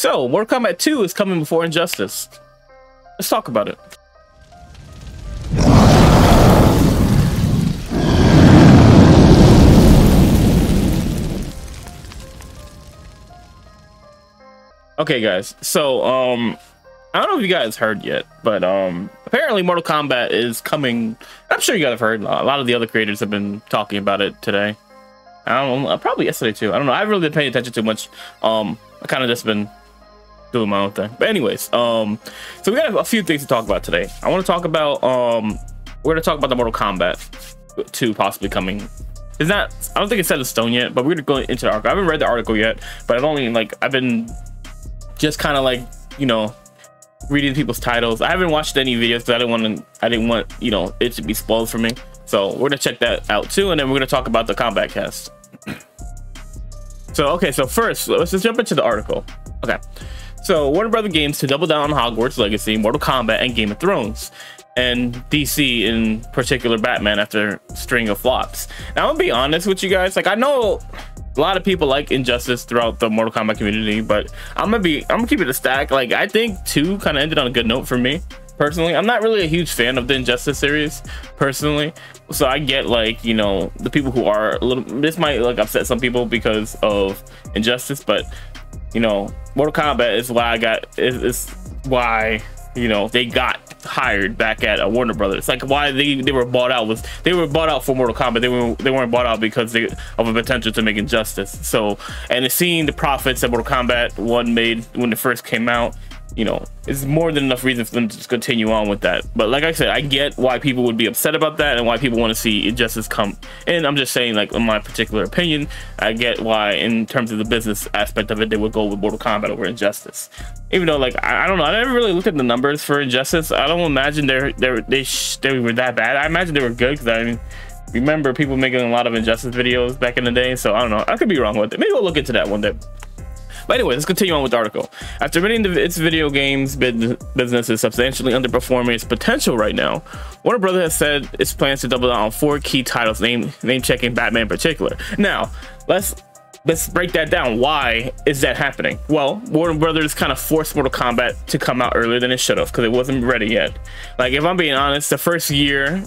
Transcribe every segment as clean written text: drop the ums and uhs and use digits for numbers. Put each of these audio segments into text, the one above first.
So, Mortal Kombat 2 is coming before Injustice. Let's talk about it. Okay, guys. So, I don't know if you guys heard yet, but apparently Mortal Kombat is coming. I'm sure you guys have heard. A lot of the other creators have been talking about it today. I don't know, probably yesterday too. I don't know. I really didn't pay attention too much. I kind of just been doing my own thing. But anyways, so we got a few things to talk about today. I want to talk about we're gonna talk about the Mortal Kombat 2 possibly coming. It's not, I don't think it's set in stone yet, but we're gonna go into the article. I haven't read the article yet, but I've only like I've been just kind of like, you know, reading people's titles. I haven't watched any videos because I didn't want, you know, it to be spoiled for me. So we're gonna check that out too, and then we're gonna talk about the combat cast. So, okay, so first, let's just jump into the article. Okay, so Warner Brothers Games to double down on Hogwarts Legacy, Mortal Kombat, and Game of Thrones, and DC in particular Batman after a string of flops. Now, I'm gonna be honest with you guys. Like, I know a lot of people like Injustice throughout the Mortal Kombat community, but I'm gonna keep it a stack. Like, I think 2 kind of ended on a good note for me. Personally, I'm not really a huge fan of the Injustice series, personally. So I get, like, you know, the people who are a little, this might like upset some people because of Injustice, but, you know, Mortal Kombat is why I got, is why, you know, they got hired back at Warner Brothers. It's like why they were bought out, was they were bought out for Mortal Kombat. They weren't bought out because of a potential to make Injustice. So, and seeing the profits that Mortal Kombat 1 made when it first came out, you know, it's more than enough reason for them to just continue on with that. But like I said, I get why people would be upset about that and why people want to see Injustice come. And I'm just saying, like, in my particular opinion, I get why, in terms of the business aspect of it, they would go with Mortal Kombat over Injustice. Even though, like, I don't know, I never really looked at the numbers for Injustice. I don't imagine they were that bad. I imagine they were good because I mean, remember people making a lot of Injustice videos back in the day. So I don't know. I could be wrong with it. Maybe we'll look into that one day. But anyway, let's continue on with the article. After many of its video games business is substantially underperforming its potential right now, Warner Brothers has said its plans to double down on 4 key titles, name-checking Batman in particular. Now, let's break that down. Why is that happening? Well, Warner Brothers kind of forced Mortal Kombat to come out earlier than it should have because it wasn't ready yet. Like, if I'm being honest, the first year,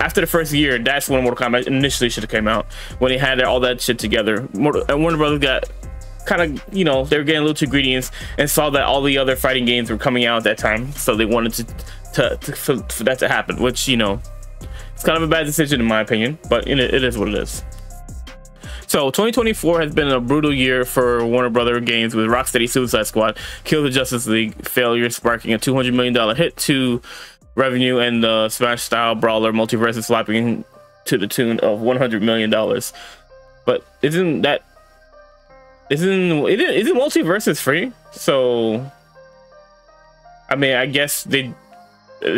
after the first year, that's when Mortal Kombat initially should have came out, when they had all that shit together. And Warner Brothers got kind of, you know, they were getting a little too greedy and saw that all the other fighting games were coming out at that time, so they wanted for that to happen, which, you know, it's kind of a bad decision in my opinion, but it is what it is. So 2024 has been a brutal year for Warner Brothers Games, with Rocksteady Suicide Squad, Kill the Justice League failure sparking a $200 million hit to revenue, and the Smash style brawler Multiverse is flopping to the tune of $100 million. But isn't Multiverse free? So I mean, I guess they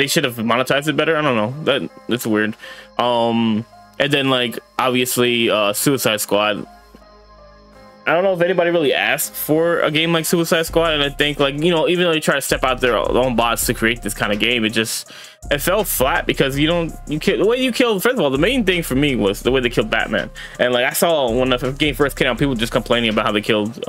should have monetized it better. I don't know, that's weird. And then, like, obviously Suicide Squad, I don't know if anybody really asked for a game like Suicide Squad, and I think, like, you know, even though they try to step out their own bots to create this kind of game, it fell flat because you killed. First of all, the main thing for me was the way they killed Batman. And, like, I saw when the game first came out, people just complaining about how they killed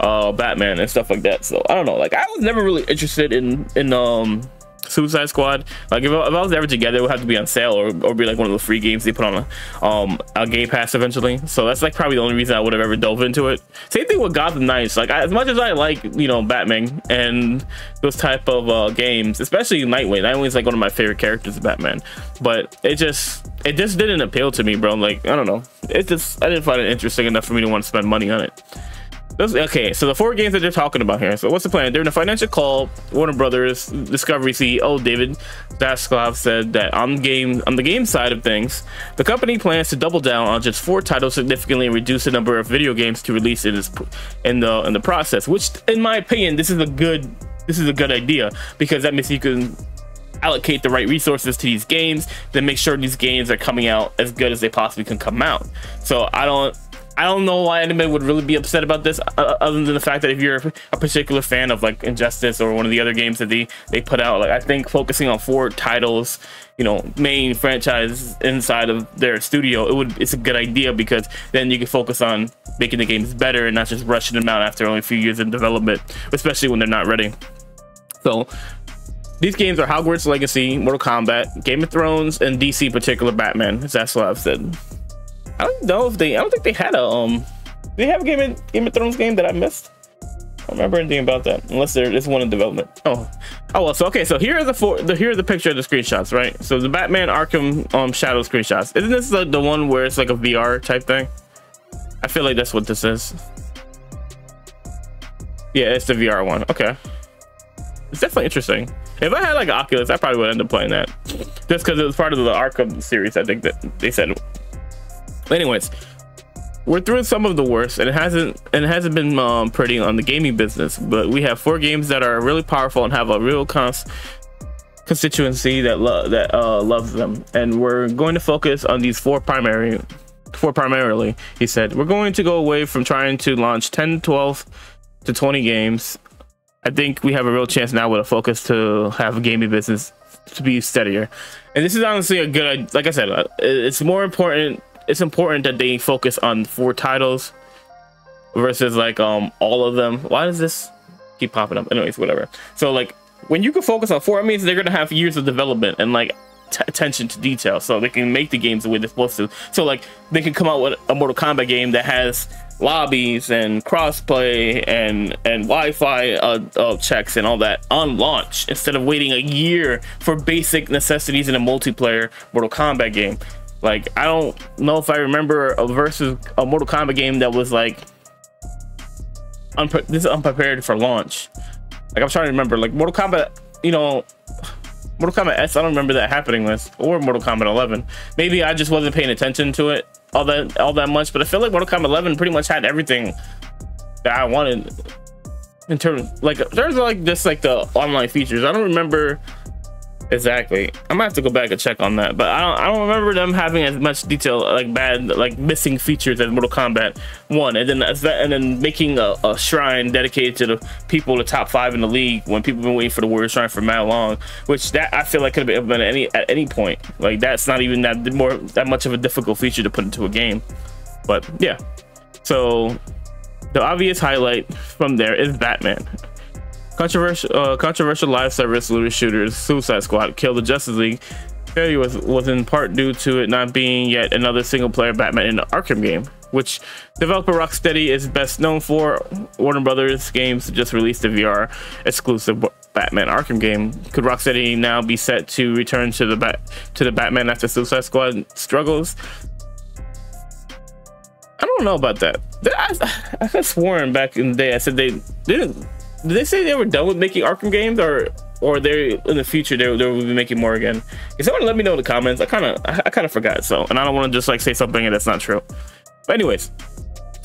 Batman and stuff like that. So I don't know. Like, I was never really interested in Suicide Squad. Like, if I was ever together, it would have to be on sale or be like one of the free games they put on a Game Pass eventually. So that's, like, probably the only reason I would have ever dove into it. Same thing with Gotham Knights. Like, as much as I like, you know, Batman and those type of games, especially Nightwing. Nightwing's, like, one of my favorite characters of Batman, but it just didn't appeal to me, bro. Like, I don't know. I didn't find it interesting enough for me to want to spend money on it. Okay, so the 4 games that they're talking about here. So what's the plan? During a financial call, Warner Brothers Discovery CEO David Zaslav said that on the game side of things, the company plans to double down on just 4 titles significantly and reduce the number of video games to release in the process. Which, in my opinion, this is a good idea, because that means you can allocate the right resources to these games, then make sure these games are coming out as good as they possibly can come out. So I don't. I don't know why anybody would really be upset about this, other than the fact that if you're a particular fan of like Injustice or one of the other games that they put out, like I think focusing on 4 titles, you know, main franchise inside of their studio, it's a good idea, because then you can focus on making the games better and not just rushing them out after only a few years in development, especially when they're not ready. So these games are Hogwarts Legacy, Mortal Kombat, Game of Thrones, and DC in particular Batman, as Zaslav said. I don't know if I don't think they had a did they have a Game of Thrones game that I missed? I don't remember anything about that, unless there is one in development. Oh well. So okay, so here are here are the picture of the screenshots, right? So the Batman Arkham Shadow screenshots. Isn't this like the one where it's like a VR type thing? I feel like that's what this is. Yeah, it's the VR one. Okay, it's definitely interesting. If I had like an Oculus, I probably would end up playing that, just because it was part of the Arkham series, I think that they said. Anyways, we're through some of the worst, and it hasn't been pretty on the gaming business, but we have 4 games that are really powerful and have a real constituency that loves them, and we're going to focus on these 4 primarily. He said, we're going to go away from trying to launch 10, 12 to 20 games. I think we have a real chance now with a focus to have a gaming business to be steadier. And this is honestly a good, like I said, it's more important. It's important that they focus on 4 titles versus like all of them. Why does this keep popping up? Anyways, whatever. So like when you can focus on 4, it means they're gonna have years of development and like attention to detail, so they can make the games the way they're supposed to. So like they can come out with a Mortal Kombat game that has lobbies and crossplay and Wi-Fi checks and all that on launch, instead of waiting a year for basic necessities in a multiplayer Mortal Kombat game. Like, I don't know if I remember a Mortal Kombat game that was like unprepared for launch. Like, I'm trying to remember, like Mortal Kombat, you know, Mortal Kombat S, I don't remember that happening with, or Mortal Kombat 11. Maybe I just wasn't paying attention to it all that much, but I feel like Mortal Kombat 11 pretty much had everything that I wanted in terms, like there's like just like the online features. I don't remember exactly. I might have to go back and check on that, but I don't remember them having as much detail, like bad, like missing features as Mortal Kombat 1, and then making a shrine dedicated to the people, the top 5 in the league, when people have been waiting for the Warrior Shrine for mad long, which that I feel like could have been implemented at any point. Like, that's not even that much of a difficult feature to put into a game. But yeah, so the obvious highlight from there is Batman. Controversial live service looter shooters Suicide Squad killed the Justice League. Failure was in part due to it not being yet another single-player Batman in the Arkham game, which developer Rocksteady is best known for. Warner Brothers games just released a VR exclusive Batman Arkham game. Could Rocksteady now be set to return to the Batman after Suicide Squad struggles? I don't know about that. I could have sworn back in the day I said they didn't. Did they say they were done with making Arkham games, or they in the future they will be making more again? Can someone let me know in the comments? I kind of forgot, so, and I don't want to just like say something and that's not true. But anyways,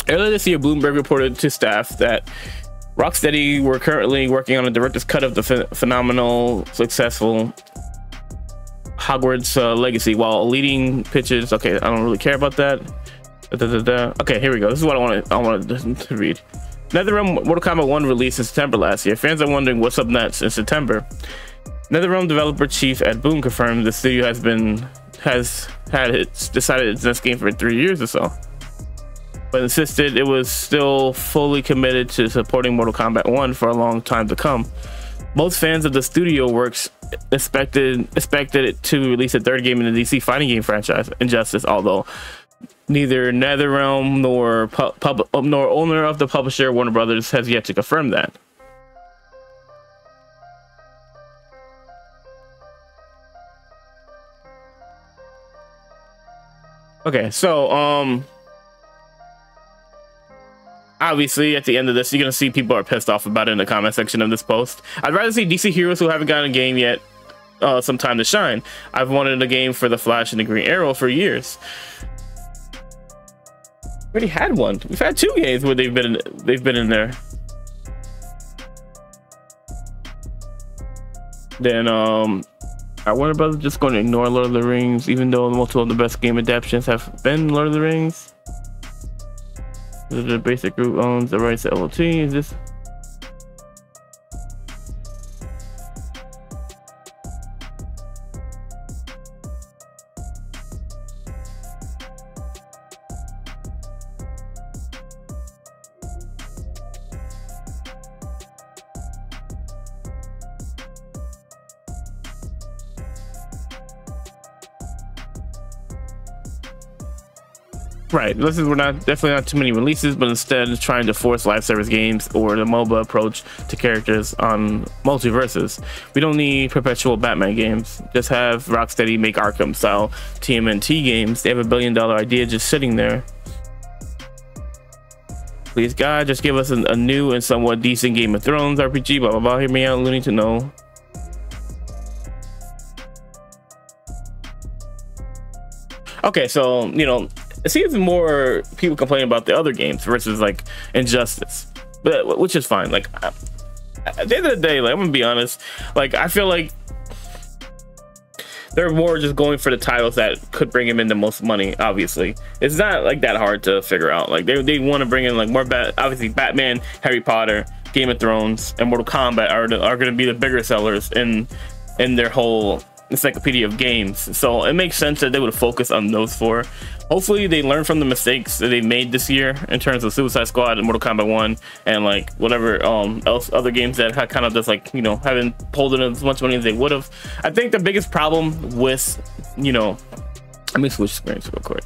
earlier this year, Bloomberg reported to staff that Rocksteady were currently working on a director's cut of the phenomenal successful Hogwarts Legacy, while leading pitches. Okay, I don't really care about that. Okay, here we go. This is what I wanted to read. Netherrealm Mortal Kombat 1 released in September last year. Fans are wondering what's up next in September. Netherrealm developer chief Ed Boon confirmed the studio has decided it's next game for 3 years or so, but insisted it was still fully committed to supporting Mortal Kombat 1 for a long time to come. Most fans of the studio works expected it to release a 3rd game in the DC fighting game franchise, Injustice, although neither Netherrealm nor owner of the publisher Warner Brothers has yet to confirm that. Okay, so obviously at the end of this, you're gonna see people are pissed off about it in the comment section of this post. I'd rather see DC heroes who haven't gotten a game yet some time to shine. I've wanted a game for the Flash and the Green Arrow for years. We already had one. We've had 2 games where they've been in there. Then I wonder about just going to ignore Lord of the Rings, even though multiple of the best game adaptations have been Lord of the Rings. The basic group owns the rights to LOT. Is this? Right, this is definitely not too many releases, but instead it's trying to force live service games or the MOBA approach to characters on multiverses. We don't need perpetual Batman games. Just have Rocksteady make Arkham style TMNT games. They have $1 billion idea just sitting there. Please God, just give us a new and somewhat decent Game of Thrones RPG. Blah blah blah. Hear me out, Looney to know. Okay, so you know, it seems more people complain about the other games versus like Injustice, but which is fine. Like at the end of the day, like I'm gonna be honest, like I feel like they're more just going for the titles that could bring him in the most money. Obviously, it's not like that hard to figure out. Like they want to bring in like more obviously Batman, Harry Potter, Game of Thrones, and Mortal Kombat are going to be the bigger sellers in their whole encyclopedia of games, so it makes sense that they would focus on those four. Hopefully they learn from the mistakes that they made this year in terms of Suicide Squad and Mortal Kombat 1 and like whatever else other games that have kind of just like, you know, haven't pulled in as much money as they would have. I think the biggest problem with, you know, let me switch screens real quick.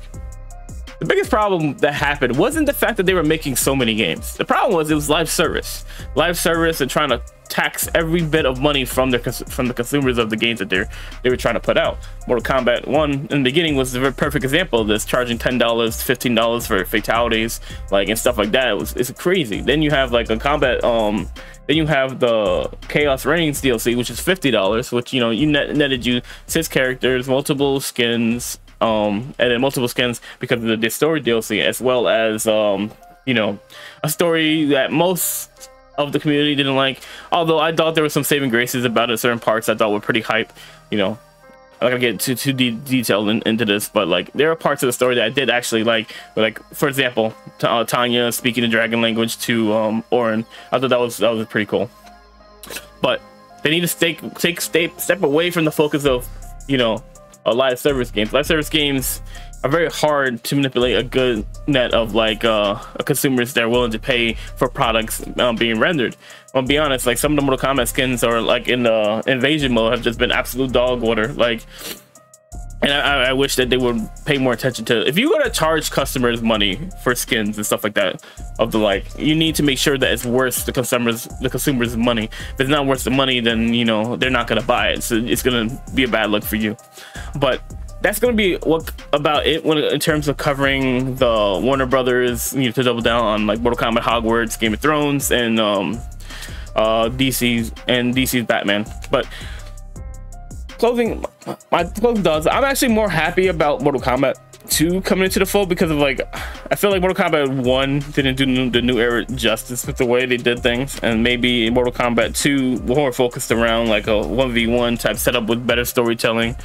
The biggest problem that happened wasn't the fact that they were making so many games. The problem was it was live service and trying to tax every bit of money from the consumers of the games that they were trying to put out. Mortal Kombat 1 in the beginning was the perfect example of this, charging $10, $15 for fatalities, like and stuff like that. It's crazy. Then you have like a combat, then you have the Chaos Reigns DLC, which is $50, which you know you netted you 6 characters, multiple skins, and then multiple skins because of the story DLC, as well as you know, a story that most of the community didn't like, although I thought there were some saving graces about it. Certain parts I thought were pretty hype. You know, I'm not gonna get too detailed into this, but like there are parts of the story that I did actually like for example Tanya speaking in dragon language to Orin. I thought that was pretty cool, but they need to step away from the focus of, you know, live service games. Live service games are very hard to manipulate a good net of like consumers that are willing to pay for products being rendered. I'll be honest, like some of the Mortal Kombat skins are like in the invasion mode have just been absolute dog water. Like, and I wish that they would pay more attention to. If you're gonna charge customers money for skins and stuff like that, of the like, you need to make sure that it's worth the consumers' money. If it's not worth the money, then you know they're not gonna buy it. So it's gonna be a bad look for you. But that's gonna be what about it when in terms of covering the Warner Brothers. You know, to double down on like Mortal Kombat, Hogwarts, Game of Thrones, and DC's Batman. But closing my closing thoughts, I'm actually more happy about Mortal Kombat 2 coming into the fold because of like I feel like Mortal Kombat 1 didn't do the new era justice with the way they did things, and maybe Mortal Kombat 2 more focused around like a 1v1 type setup with better storytelling.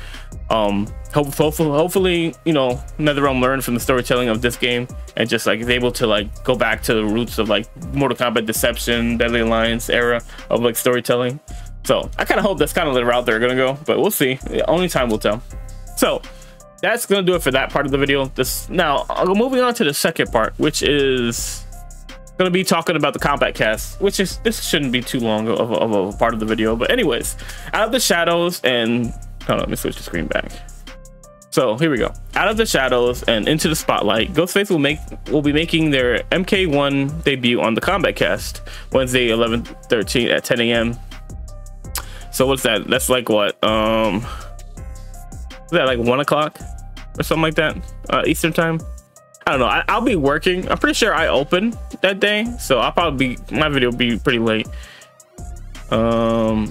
Hopefully you know Netherrealm learned from the storytelling of this game and just like is able to like go back to the roots of like Mortal Kombat Deception, Deadly Alliance era of like storytelling. So I kind of hope that's kind of the route they're gonna go, but we'll see. Only time will tell. So that's gonna do it for that part of the video. This now moving on to the second part, which is gonna be talking about the combat cast, which is this shouldn't be too long of a part of the video. But anyways, out of the shadows and hold on, let me switch the screen back. So here we go. Out of the shadows and into the spotlight, Ghostface will be making their MK1 debut on the combat cast Wednesday 11/13 at 10 a.m. So what's that? That's like what? Is that like 1 o'clock or something like that? Eastern time? I don't know. I'll be working. I'm pretty sure I open that day, so I'll probably be, my video will be pretty late. Yeah,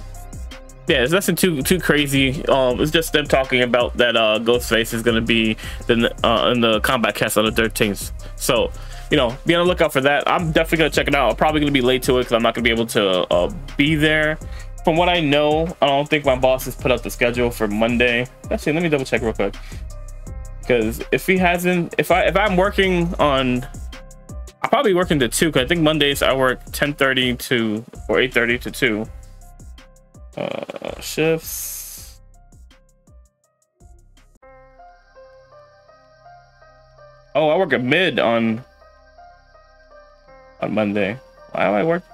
it's nothing too crazy. It's just them talking about that Ghostface is gonna be in the combat cast on the 13th. So, you know, be on the lookout for that. I'm definitely gonna check it out. I'm probably gonna be late to it because I'm not gonna be able to be there. From what I know, I don't think my boss has put up the schedule for Monday. Actually, let me double check real quick. Because if he hasn't, if I'm working on I'll probably work into 2 because I think Mondays I work 10:30 to or 8:30 to 2 shifts. Oh, I work at mid on Monday. Why am I working?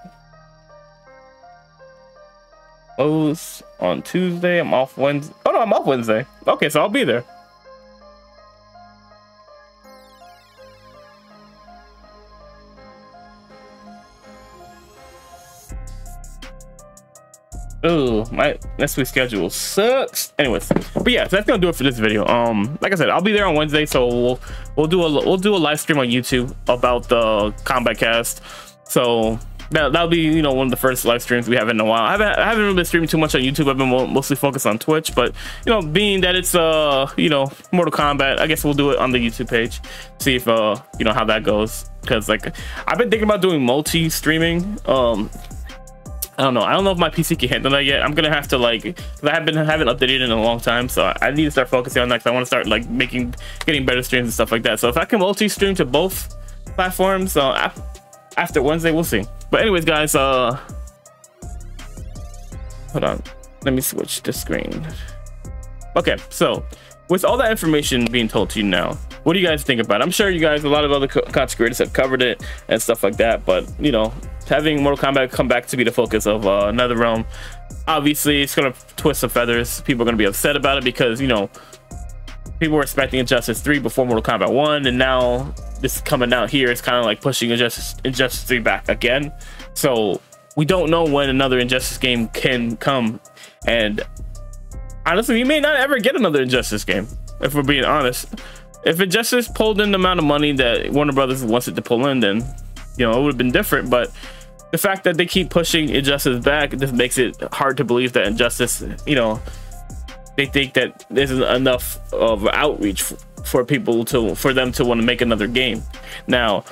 Close on Tuesday. I'm off Wednesday. Oh no, I'm off Wednesday. Okay, so I'll be there. Ooh, my next week's schedule sucks. Anyways, but yeah, so that's gonna do it for this video. Like I said, I'll be there on Wednesday, so we'll do a live stream on YouTube about the Combat Cast. So that'll be, you know, one of the first live streams we have in a while. I haven't really been streaming too much on YouTube. I've been mostly focused on Twitch, but you know, being that it's you know, Mortal Kombat, I guess we'll do it on the YouTube page. See if you know, how that goes, because like I've been thinking about doing multi-streaming. I don't know. I don't know if my PC can handle that yet. I'm gonna have to, like, because I haven't updated it in a long time, so I need to start focusing on that. Because I want to start like getting better streams and stuff like that. So if I can multi-stream to both platforms, after Wednesday we'll see. But anyways, guys, hold on, let me switch the screen. Okay, so with all that information being told to you now, what do you guys think about it? I'm sure you guys, a lot of other content creators have covered it and stuff like that, but you know, having Mortal Kombat come back to be the focus of Netherrealm, obviously it's gonna twist some feathers. People are gonna be upset about it because, you know, people were expecting Injustice 3 before Mortal Kombat 1, and now this coming out here is kind of like pushing Injustice 3 back again. So we don't know when another Injustice game can come, and honestly, we may not ever get another Injustice game if we're being honest. If Injustice pulled in the amount of money that Warner Brothers wants it to pull in, then you know, it would have been different. But the fact that they keep pushing Injustice back just makes it hard to believe that Injustice, you know, they think that this is enough of outreach for people for them to want to make another game. Now,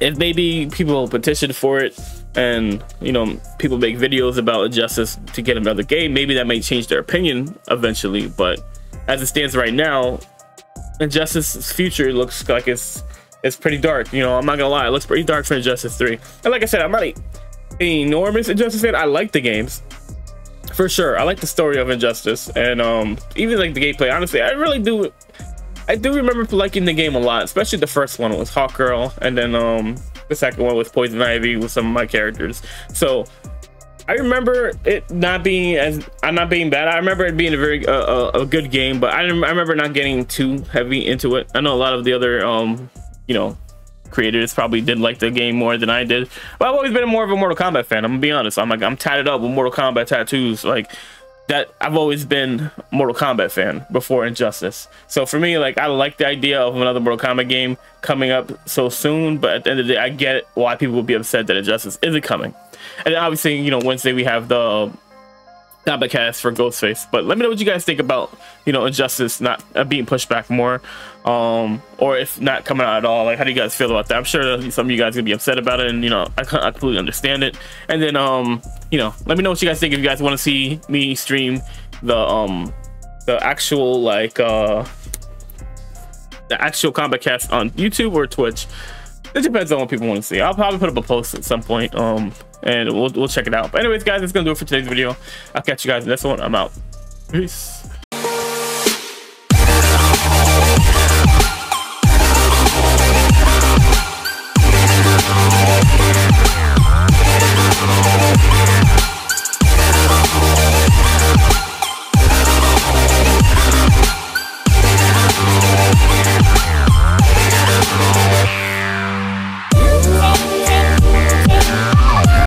if maybe people petition for it and, you know, people make videos about Injustice to get another game, maybe that may change their opinion eventually. But as it stands right now, Injustice's future looks like it's pretty dark. You know, I'm not gonna lie, it looks pretty dark for Injustice 3. And like I said, I'm not an enormous Injustice fan. I like the games for sure. I like the story of Injustice, and even like the gameplay. Honestly, I really do. I do remember liking the game a lot, especially the first one with Hawk Girl, and then the second one with Poison Ivy with some of my characters. So I remember it not being bad. I remember it being a very a good game, but I remember not getting too heavy into it. I know a lot of the other you know, creators probably did like the game more than I did, but I've always been more of a Mortal Kombat fan. I'm gonna be honest, I'm tatted up with Mortal Kombat tattoos, like that. I've always been a Mortal Kombat fan before Injustice. So for me, like, I like the idea of another Mortal Kombat game coming up so soon, but at the end of the day, I get why people would be upset that Injustice isn't coming. And obviously, you know, Wednesday we have the Combat Cast for Ghostface. But let me know what you guys think about, you know, Injustice not being pushed back more, or if not coming out at all. Like, how do you guys feel about that? I'm sure some of you guys are gonna be upset about it, and you know, I completely understand it. And then you know, let me know what you guys think if you guys want to see me stream the actual, like, the actual Combat Cast on YouTube or Twitch. It depends on what people want to see. I'll probably put up a post at some point, and we'll check it out. But anyways, guys, that's gonna do it for today's video. I'll catch you guys in the next one. I'm out. Peace.